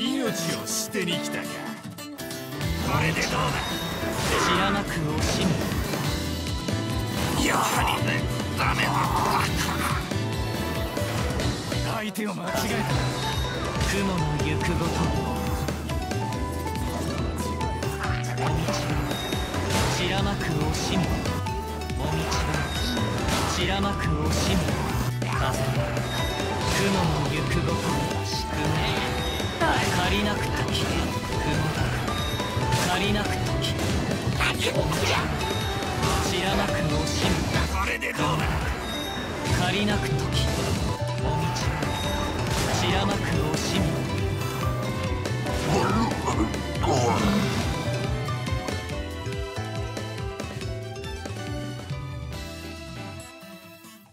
命を捨てに来たか。これでどうだ。知らなく惜しむ。やはりダメだ。相手を間違えた。雲の行くごと。もみちは知らなく惜しむ。もみちは知らなく惜しむ。風雲の行くごと。借りなくとき、借りなくとき、知らなく惜しむ。それでどうだ。借りなくとき、知らなく惜しむ。